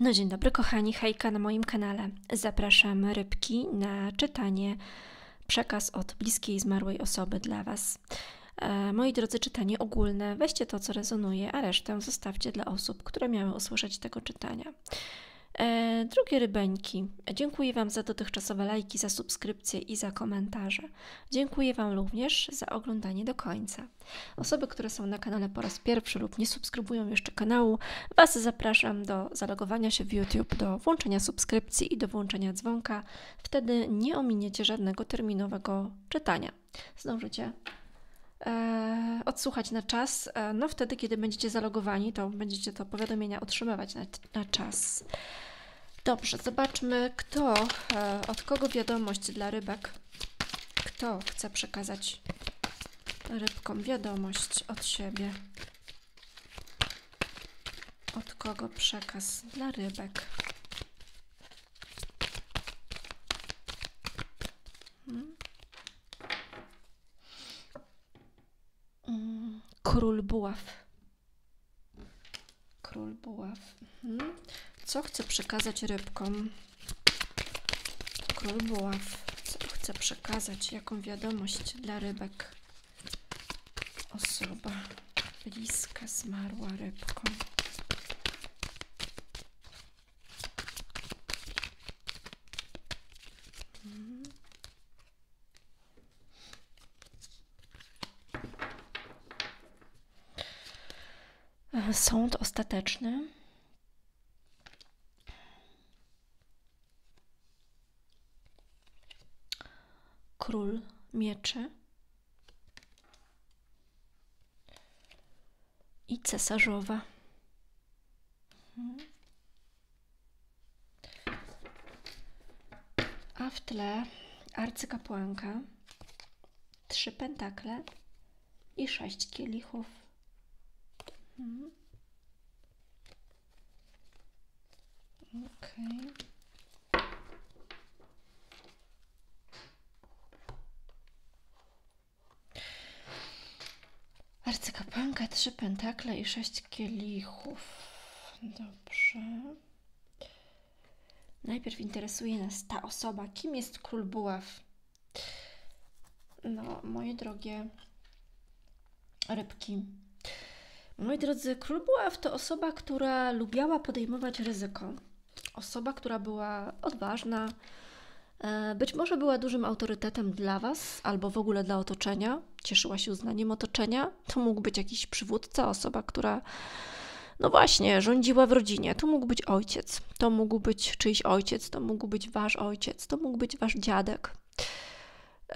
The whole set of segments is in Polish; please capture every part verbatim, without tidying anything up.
No dzień dobry kochani, hejka na moim kanale. Zapraszam rybki na czytanie przekaz od bliskiej zmarłej osoby dla Was. E, moi drodzy, czytanie ogólne, weźcie to co rezonuje, a resztę zostawcie dla osób, które miały usłyszeć tego czytania. E, drogie rybeńki, dziękuję Wam za dotychczasowe lajki, za subskrypcje i za komentarze. Dziękuję Wam również za oglądanie do końca. Osoby, które są na kanale po raz pierwszy lub nie subskrybują jeszcze kanału, Was zapraszam do zalogowania się w YouTube, do włączenia subskrypcji i do włączenia dzwonka. Wtedy nie ominiecie żadnego terminowego czytania. Zdążycie e, odsłuchać na czas. E, no wtedy, kiedy będziecie zalogowani, to będziecie to powiadomienia otrzymywać na, na czas. Dobrze, zobaczmy, kto, e, od kogo wiadomość dla rybek, kto chce przekazać rybkom wiadomość od siebie. Od kogo przekaz dla rybek? Król buław. Król buław. Mhm. Co chce przekazać rybkom? Król buław. Co chce przekazać? Jaką wiadomość dla rybek? Osoba bliska zmarła rybką. Hmm. Sąd ostateczny. Król mieczy. I cesarzowa. A w tle arcykapłanka, trzy pentakle i sześć kielichów. Okej. Arcykapłanka, trzy pentakle i sześć kielichów. Dobrze. Najpierw interesuje nas ta osoba. Kim jest król buław? No, moje drogie rybki. Moi drodzy, król buław to osoba, która lubiała podejmować ryzyko. Osoba, która była odważna. Być może była dużym autorytetem dla Was, albo w ogóle dla otoczenia, cieszyła się uznaniem otoczenia. To mógł być jakiś przywódca, osoba, która no właśnie rządziła w rodzinie. To mógł być ojciec, to mógł być czyjś ojciec, to mógł być Wasz ojciec, to mógł być Wasz dziadek.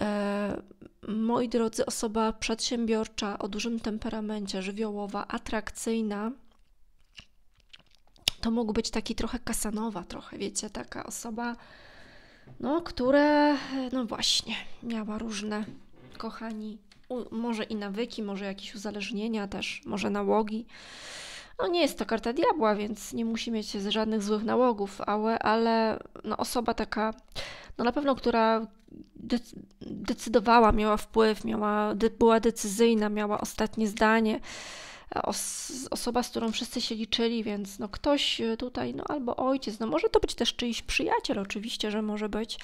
E, moi drodzy, osoba przedsiębiorcza, o dużym temperamencie, żywiołowa, atrakcyjna. To mógł być taki trochę Kasanowa, trochę, wiecie, taka osoba, no, które, no właśnie, miała różne, kochani, u, może i nawyki, może jakieś uzależnienia też, może nałogi. No nie jest to karta diabła, więc nie musi mieć żadnych złych nałogów, ale, ale no, osoba taka, no na pewno, która decydowała, miała wpływ, miała, była decyzyjna, miała ostatnie zdanie. Os osoba, z którą wszyscy się liczyli, więc no ktoś tutaj, no albo ojciec, no może to być też czyjś przyjaciel, oczywiście, że może być.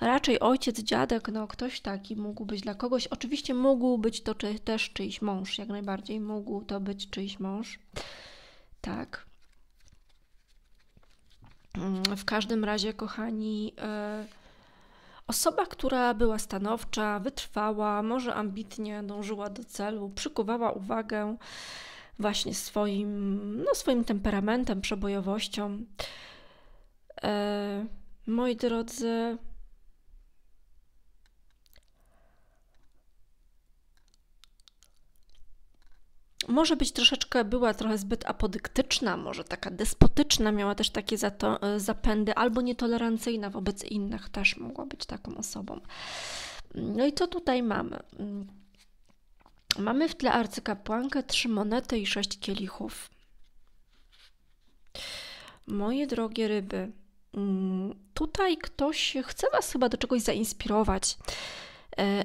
Raczej ojciec, dziadek, no ktoś taki mógł być dla kogoś. Oczywiście mógł być to czy też czyjś mąż, jak najbardziej mógł to być czyjś mąż. Tak. W każdym razie, kochani, yy, osoba, która była stanowcza, wytrwała, może ambitnie dążyła do celu, przykuwała uwagę właśnie swoim, no, swoim temperamentem, przebojowością. E, moi drodzy, może być troszeczkę, była trochę zbyt apodyktyczna, może taka despotyczna, miała też takie zato, zapędy, albo nietolerancyjna wobec innych, też mogła być taką osobą. No i co tutaj mamy? Mamy w tle arcykapłankę, trzy monety i sześć kielichów. Moje drogie ryby, tutaj ktoś chce Was chyba do czegoś zainspirować.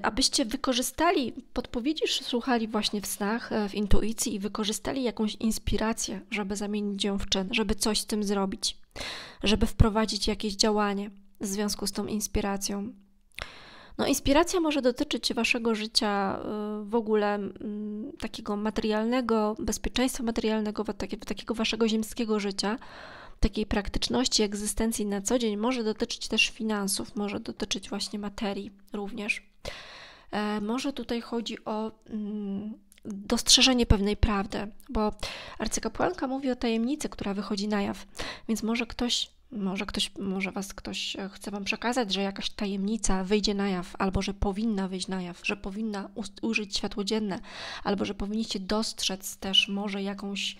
abyście wykorzystali podpowiedzi, słuchali właśnie w snach, w intuicji i wykorzystali jakąś inspirację, żeby zamienić ją w czyn, żeby coś z tym zrobić, żeby wprowadzić jakieś działanie w związku z tą inspiracją. No, inspiracja może dotyczyć waszego życia w ogóle takiego materialnego, bezpieczeństwa materialnego, takiego waszego ziemskiego życia, takiej praktyczności, egzystencji na co dzień. Może dotyczyć też finansów, może dotyczyć właśnie materii również. Może tutaj chodzi o dostrzeżenie pewnej prawdy, bo arcykapłanka mówi o tajemnicy, która wychodzi na jaw, więc może ktoś Może, ktoś, może was ktoś chce wam przekazać, że jakaś tajemnica wyjdzie na jaw, albo że powinna wyjść na jaw, że powinna ujrzeć światło dzienne, albo że powinniście dostrzec też może jakąś,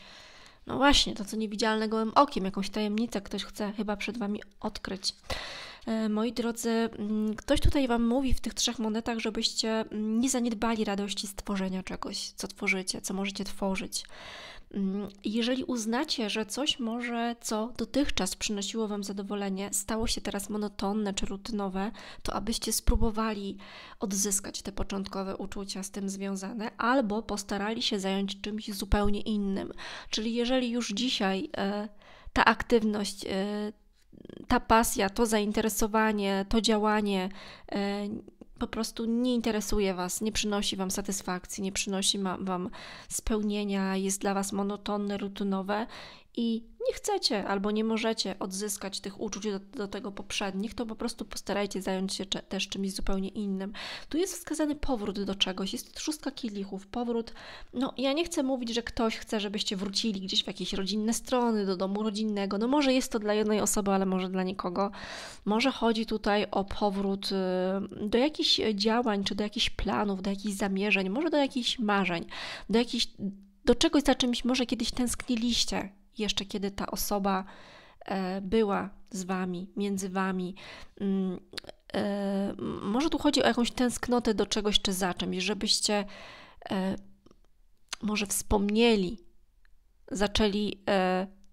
no właśnie, to co niewidzialne gołym okiem, jakąś tajemnicę ktoś chce chyba przed wami odkryć. Moi drodzy, ktoś tutaj wam mówi w tych trzech monetach, żebyście nie zaniedbali radości z tworzenia czegoś, co tworzycie, co możecie tworzyć. Jeżeli uznacie, że coś może, co dotychczas przynosiło wam zadowolenie, stało się teraz monotonne czy rutynowe, to abyście spróbowali odzyskać te początkowe uczucia z tym związane, albo postarali się zająć czymś zupełnie innym. Czyli jeżeli już dzisiaj e, ta aktywność, e, ta pasja, to zainteresowanie, to działanie e, po prostu nie interesuje was, nie przynosi wam satysfakcji, nie przynosi wam spełnienia, jest dla was monotonne, rutynowe i nie chcecie albo nie możecie odzyskać tych uczuć do, do tego poprzednich, to po prostu postarajcie się zająć się też czymś zupełnie innym. Tu jest wskazany powrót do czegoś, jest szóstka kielichów, powrót. No ja nie chcę mówić, że ktoś chce, żebyście wrócili gdzieś w jakieś rodzinne strony, do domu rodzinnego. No może jest to dla jednej osoby, ale może dla nikogo. Może chodzi tutaj o powrót do jakichś działań, czy do jakichś planów, do jakichś zamierzeń, może do jakichś marzeń, do, jakichś, do czegoś, za czymś może kiedyś tęskniliście. Jeszcze kiedy ta osoba była z wami, między wami. Może tu chodzi o jakąś tęsknotę do czegoś czy za czymś, żebyście może wspomnieli, zaczęli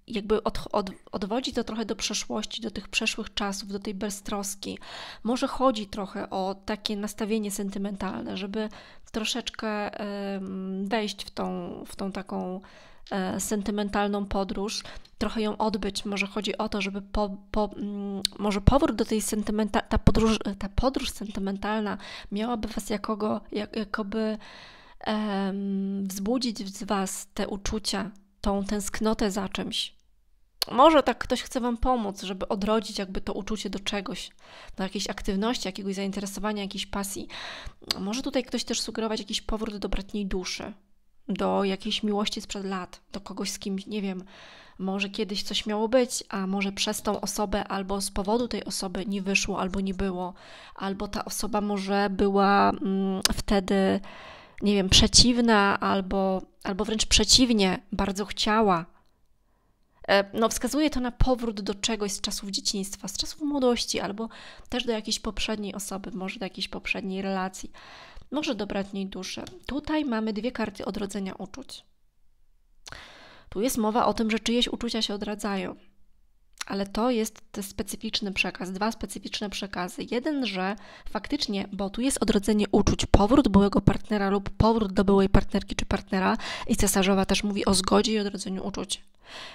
jakby od, od, odwodzić to trochę do przeszłości, do tych przeszłych czasów, do tej beztroski. Może chodzi trochę o takie nastawienie sentymentalne, żeby troszeczkę wejść w tą, w tą taką sentymentalną podróż, trochę ją odbyć. Może chodzi o to, żeby po, po, może powrót do tej sentymentalnej, ta podróż, ta podróż sentymentalna miałaby was jakogo, jak, jakoby em, wzbudzić z was te uczucia, tą tęsknotę za czymś. Może tak ktoś chce wam pomóc, żeby odrodzić jakby to uczucie do czegoś, do jakiejś aktywności, jakiegoś zainteresowania, jakiejś pasji. Może tutaj ktoś też sugerować jakiś powrót do bratniej duszy, do jakiejś miłości sprzed lat, do kogoś, z kimś, nie wiem, może kiedyś coś miało być, a może przez tą osobę albo z powodu tej osoby nie wyszło, albo nie było, albo ta osoba może była mm, wtedy, nie wiem, przeciwna, albo, albo wręcz przeciwnie, bardzo chciała. No, wskazuje to na powrót do czegoś z czasów dzieciństwa, z czasów młodości, albo też do jakiejś poprzedniej osoby, może do jakiejś poprzedniej relacji. Może do bratniej duszy. Tutaj mamy dwie karty odrodzenia uczuć. Tu jest mowa o tym, że czyjeś uczucia się odradzają. Ale to jest specyficzny przekaz, dwa specyficzne przekazy. Jeden, że faktycznie, bo tu jest odrodzenie uczuć, powrót byłego partnera lub powrót do byłej partnerki czy partnera i cesarzowa też mówi o zgodzie i odrodzeniu uczuć.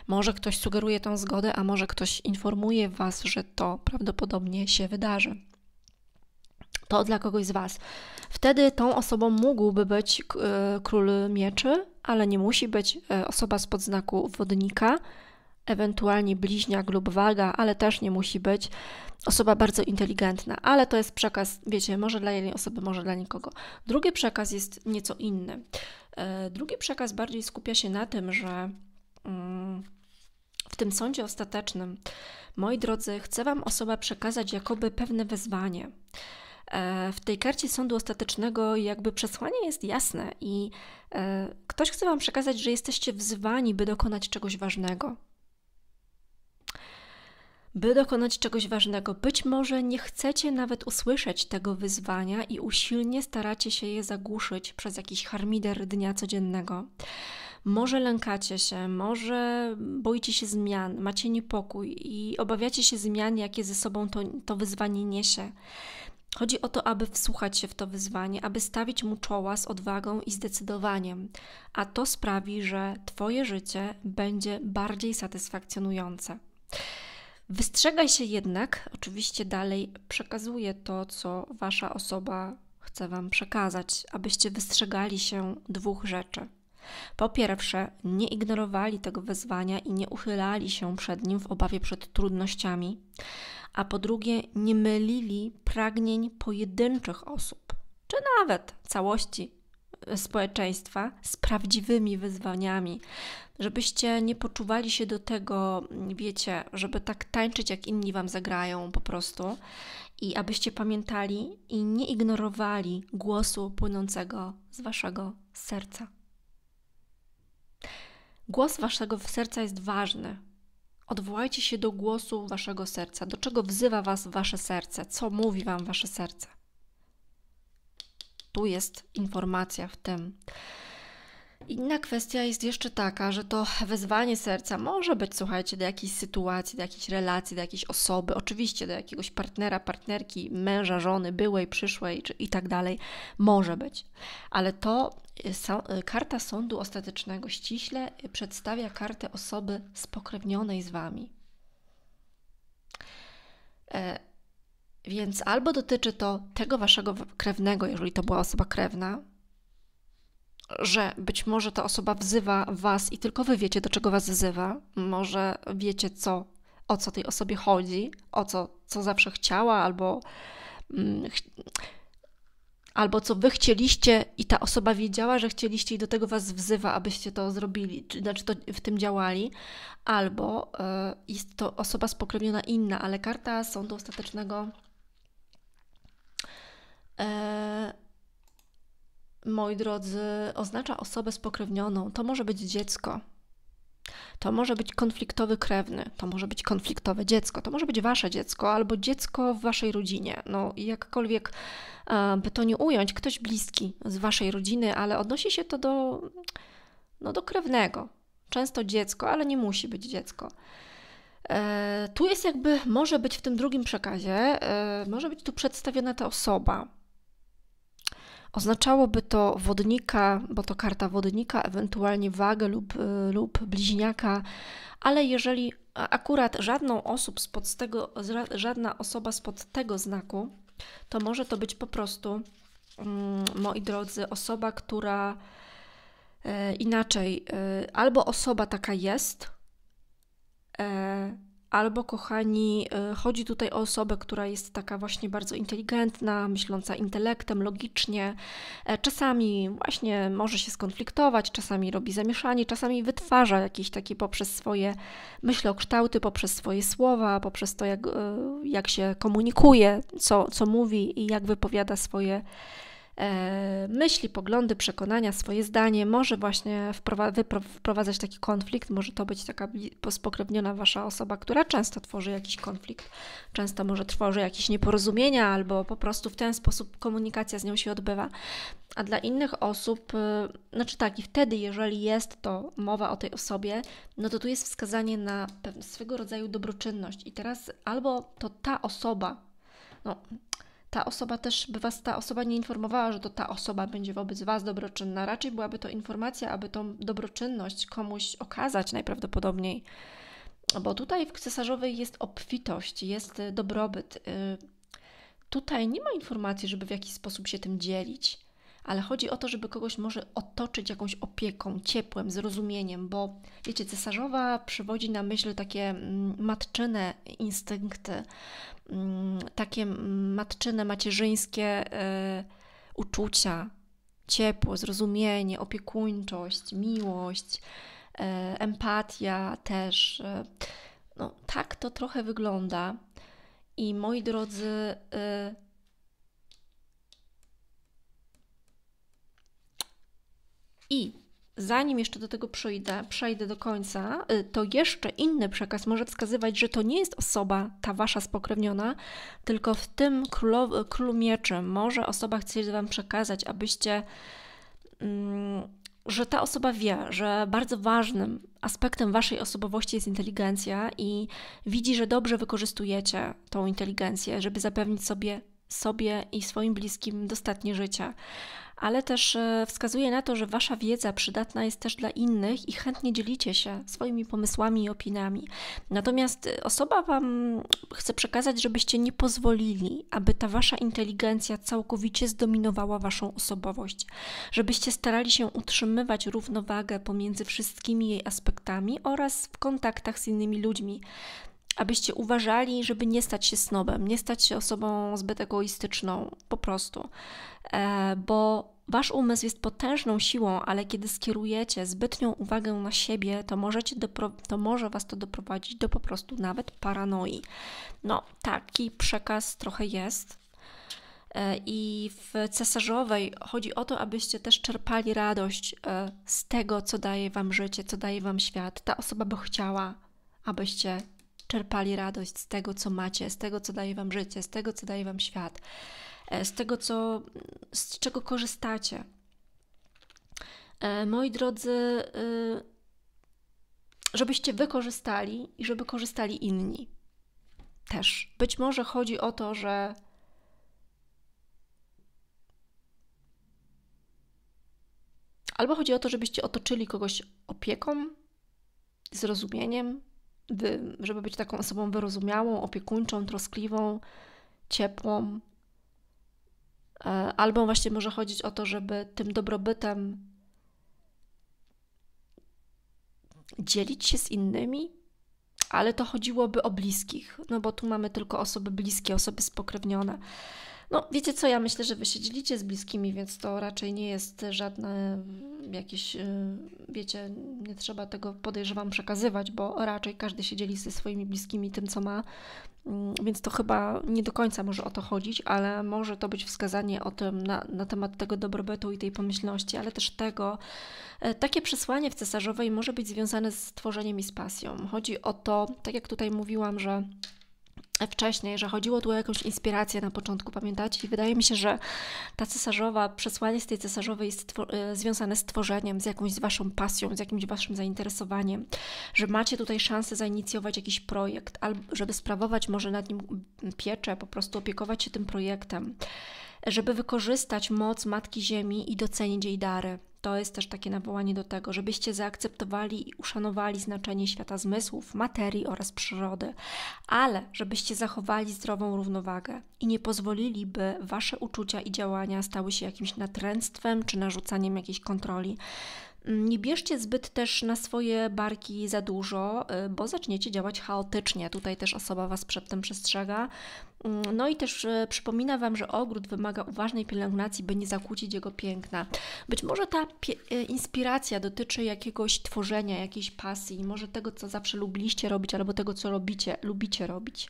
Może ktoś sugeruje tą zgodę, a może ktoś informuje was, że to prawdopodobnie się wydarzy. To dla kogoś z was. Wtedy tą osobą mógłby być król mieczy, ale nie musi być, osoba spod znaku wodnika, ewentualnie bliźniak lub waga, ale też nie musi być, osoba bardzo inteligentna, ale to jest przekaz, wiecie, może dla jednej osoby, może dla nikogo. Drugi przekaz jest nieco inny. Drugi przekaz bardziej skupia się na tym, że w tym sądzie ostatecznym, moi drodzy, chce wam osoba przekazać jakoby pewne wezwanie. W tej karcie sądu ostatecznego jakby przesłanie jest jasne i ktoś chce wam przekazać, że jesteście wzwani, by dokonać czegoś ważnego. By dokonać czegoś ważnego. Być może nie chcecie nawet usłyszeć tego wyzwania i usilnie staracie się je zagłuszyć przez jakiś harmider dnia codziennego. Może lękacie się, może boicie się zmian, macie niepokój i obawiacie się zmian, jakie ze sobą to, to wyzwanie niesie. Chodzi o to, aby wsłuchać się w to wyzwanie, aby stawić mu czoła z odwagą i zdecydowaniem, a to sprawi, że Twoje życie będzie bardziej satysfakcjonujące. Wystrzegaj się jednak, oczywiście dalej przekazuję to, co Wasza osoba chce Wam przekazać, abyście wystrzegali się dwóch rzeczy. Po pierwsze, nie ignorowali tego wezwania i nie uchylali się przed nim w obawie przed trudnościami, a po drugie, nie mylili pragnień pojedynczych osób, czy nawet całości społeczeństwa z prawdziwymi wyzwaniami, żebyście nie poczuwali się do tego, wiecie, żeby tak tańczyć, jak inni Wam zagrają po prostu i abyście pamiętali i nie ignorowali głosu płynącego z Waszego serca. Głos Waszego serca jest ważny. Odwołajcie się do głosu Waszego serca. Do czego wzywa Was Wasze serce? Co mówi Wam Wasze serce? Tu jest informacja w tym. Inna kwestia jest jeszcze taka, że to wezwanie serca może być, słuchajcie, do jakiejś sytuacji, do jakiejś relacji, do jakiejś osoby, oczywiście do jakiegoś partnera, partnerki, męża, żony, byłej, przyszłej czy i tak dalej. Może być. Ale to karta sądu ostatecznego ściśle przedstawia kartę osoby spokrewnionej z Wami. E Więc albo dotyczy to tego Waszego krewnego, jeżeli to była osoba krewna, że być może ta osoba wzywa Was i tylko Wy wiecie, do czego Was wzywa. Może wiecie, co, o co tej osobie chodzi, o co, co zawsze chciała, albo, mm, ch albo co Wy chcieliście i ta osoba wiedziała, że chcieliście i do tego Was wzywa, abyście to zrobili, czy, znaczy to, w tym działali. Albo y, jest to osoba spokrewniona inna, ale karta sądu ostatecznego... moi drodzy, oznacza osobę spokrewnioną. To może być dziecko, to może być konfliktowy krewny, to może być konfliktowe dziecko, to może być Wasze dziecko albo dziecko w Waszej rodzinie. No jakkolwiek by to nie ująć, ktoś bliski z Waszej rodziny, ale odnosi się to do, no, do krewnego. Często dziecko, ale nie musi być dziecko. Tu jest jakby, może być w tym drugim przekazie, może być tu przedstawiona ta osoba. Oznaczałoby to wodnika, bo to karta wodnika, ewentualnie wagę lub, lub bliźniaka, ale jeżeli akurat żadną osób spod tego, żadna osoba spod tego znaku, to może to być po prostu, moi drodzy, osoba, która inaczej, albo osoba taka jest, albo, kochani, chodzi tutaj o osobę, która jest taka właśnie bardzo inteligentna, myśląca intelektem, logicznie. Czasami właśnie może się skonfliktować, czasami robi zamieszanie, czasami wytwarza jakieś takie poprzez swoje myślokształty, poprzez swoje słowa, poprzez to, jak, jak się komunikuje, co, co mówi i jak wypowiada swoje myśli, poglądy, przekonania, swoje zdanie, może właśnie wprowadzać taki konflikt, może to być taka spokrewniona Wasza osoba, która często tworzy jakiś konflikt, często może tworzy jakieś nieporozumienia albo po prostu w ten sposób komunikacja z nią się odbywa. A dla innych osób, znaczy tak, i wtedy, jeżeli jest to mowa o tej osobie, no to tu jest wskazanie na swego rodzaju dobroczynność. I teraz albo to ta osoba, no... Ta osoba też by Was, ta osoba nie informowała, że to ta osoba będzie wobec Was dobroczynna. Raczej byłaby to informacja, aby tą dobroczynność komuś okazać najprawdopodobniej. Bo tutaj w cesarzowej jest obfitość, jest dobrobyt. Tutaj nie ma informacji, żeby w jakiś sposób się tym dzielić. Ale chodzi o to, żeby kogoś może otoczyć jakąś opieką, ciepłem, zrozumieniem, bo wiecie, cesarzowa przywodzi na myśl takie matczyne instynkty, takie matczyne, macierzyńskie uczucia, ciepło, zrozumienie, opiekuńczość, miłość, empatia też. No, tak to trochę wygląda i moi drodzy... I zanim jeszcze do tego przejdę, przejdę do końca, to jeszcze inny przekaz może wskazywać, że to nie jest osoba ta Wasza spokrewniona, tylko w tym królu, królu mieczy może osoba chce Wam przekazać, abyście, że ta osoba wie, że bardzo ważnym aspektem Waszej osobowości jest inteligencja i widzi, że dobrze wykorzystujecie tą inteligencję, żeby zapewnić sobie sobie i swoim bliskim dostatnie życia. Ale też wskazuje na to, że wasza wiedza przydatna jest też dla innych i chętnie dzielicie się swoimi pomysłami i opiniami. Natomiast osoba wam chce przekazać, żebyście nie pozwolili, aby ta wasza inteligencja całkowicie zdominowała waszą osobowość. Żebyście starali się utrzymywać równowagę pomiędzy wszystkimi jej aspektami oraz w kontaktach z innymi ludźmi. Abyście uważali, żeby nie stać się snobem, nie stać się osobą zbyt egoistyczną, po prostu. E, bo wasz umysł jest potężną siłą, ale kiedy skierujecie zbytnią uwagę na siebie, to, możecie to może was to doprowadzić do po prostu nawet paranoi. No, taki przekaz trochę jest. I w cesarzowej chodzi o to, abyście też czerpali radość z tego, co daje wam życie, co daje wam świat. Ta osoba by chciała, abyście czerpali radość z tego, co macie, z tego, co daje wam życie, z tego, co daje wam świat, z tego, co, z czego korzystacie. Moi drodzy, żebyście wy korzystali i żeby korzystali inni też. Być może chodzi o to, że albo chodzi o to, żebyście otoczyli kogoś opieką, zrozumieniem, Wy, żeby być taką osobą wyrozumiałą, opiekuńczą, troskliwą, ciepłą. Albo właśnie może chodzić o to, żeby tym dobrobytem dzielić się z innymi, ale to chodziłoby o bliskich, no bo tu mamy tylko osoby bliskie, osoby spokrewnione. No wiecie co, ja myślę, że wy się dzielicie z bliskimi, więc to raczej nie jest żadne jakieś, wiecie, nie trzeba tego, podejrzewam, przekazywać, bo raczej każdy się dzieli ze swoimi bliskimi tym, co ma, więc to chyba nie do końca może o to chodzić, ale może to być wskazanie o tym na, na temat tego dobrobytu i tej pomyślności, ale też tego, takie przesłanie w cesarzowej może być związane z tworzeniem i z pasją. Chodzi o to, tak jak tutaj mówiłam, że wcześniej, że chodziło tu o jakąś inspirację na początku, pamiętacie? I wydaje mi się, że ta cesarzowa, przesłanie z tej cesarzowej jest związane z tworzeniem, z jakąś z waszą pasją, z jakimś waszym zainteresowaniem, że macie tutaj szansę zainicjować jakiś projekt, albo żeby sprawować może nad nim pieczę, po prostu opiekować się tym projektem, żeby wykorzystać moc Matki Ziemi i docenić jej dary. To jest też takie nawołanie do tego, żebyście zaakceptowali i uszanowali znaczenie świata zmysłów, materii oraz przyrody, ale żebyście zachowali zdrową równowagę i nie pozwolili, by wasze uczucia i działania stały się jakimś natręctwem czy narzucaniem jakiejś kontroli. Nie bierzcie zbyt też na swoje barki za dużo, bo zaczniecie działać chaotycznie. Tutaj też osoba was przed tym przestrzega. No i też przypomina wam, że ogród wymaga uważnej pielęgnacji, by nie zakłócić jego piękna. Być może ta inspiracja dotyczy jakiegoś tworzenia, jakiejś pasji, może tego, co zawsze lubiliście robić, albo tego, co robicie, lubicie robić.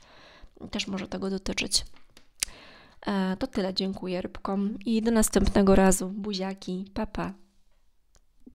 Też może tego dotyczyć. To tyle, dziękuję rybkom i do następnego razu. Buziaki, pa pa.